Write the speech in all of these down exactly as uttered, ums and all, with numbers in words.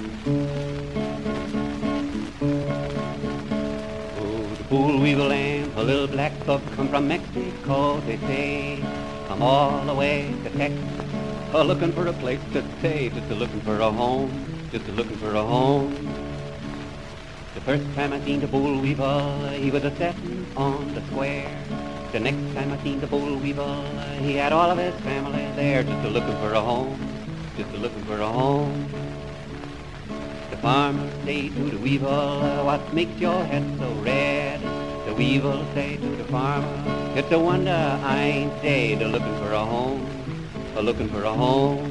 Oh, the bull weevil and the little black buck come from Mexico, they say. Come all the way to Texas, a looking for a place to stay, just a looking for a home, just a looking for a home. The first time I seen the bull weevil, he was a setting on the square. The next time I seen the bull weevil, he had all of his family there, just a looking for a home, just a looking for a home. The farmer say to the weevil, what makes your head so red? The weevil say to the farmer, it's a wonder I ain't dead, a looking for a home, a looking for a home.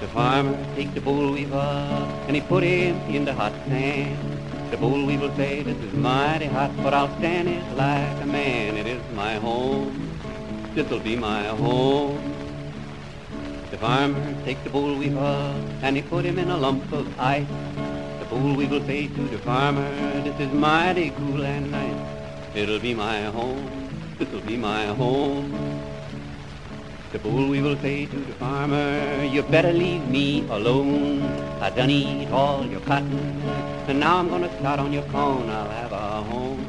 The farmer take the bull weevil and he put him in the hot sand. The bull weevil say, this is mighty hot, but I'll stand it like a man. It is my home, this'll be my home. The farmer take the bull weevil and he put him in a lump of ice. The bull weevil say to the farmer, this is mighty cool and nice. It'll be my home, this'll be my home. The bull weevil say to the farmer, you better leave me alone. I done eat all your cotton, and now I'm gonna start on your corn. I'll have a home,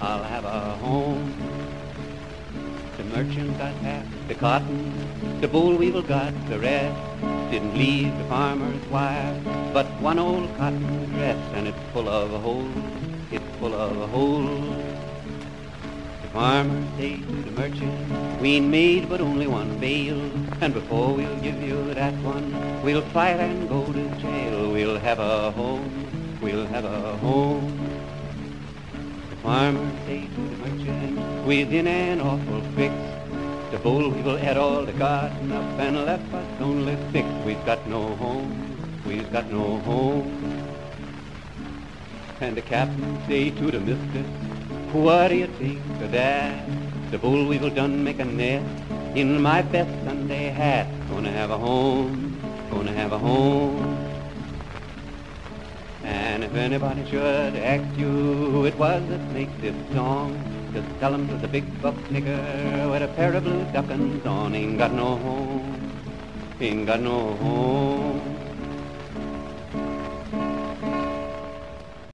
I'll have a home. The merchant got half the cotton, the bull weevil got the rest. Didn't leave the farmer's wife, but one old cotton dress, and it's full of holes, it's full of holes. The farmer say to the merchant, we ain't made but only one bale, and before we'll give you that one, we'll fight and go to jail. We'll have a home, we'll have a home. The farmer say to the merchant, we's in an awful fix. The bull weevil ate all the garden up and left us only six. We've got no home, we've got no home. And the captain say to the mistress, what do you think of that? The bull weevil done make a nest in my best Sunday hat. Gonna have a home, gonna have a home. And if anybody should ask you, it was that makes this song. Just tell 'em 'twas a big buck nigger with a pair of blue duckins on. Ain't got no home, ain't got no home.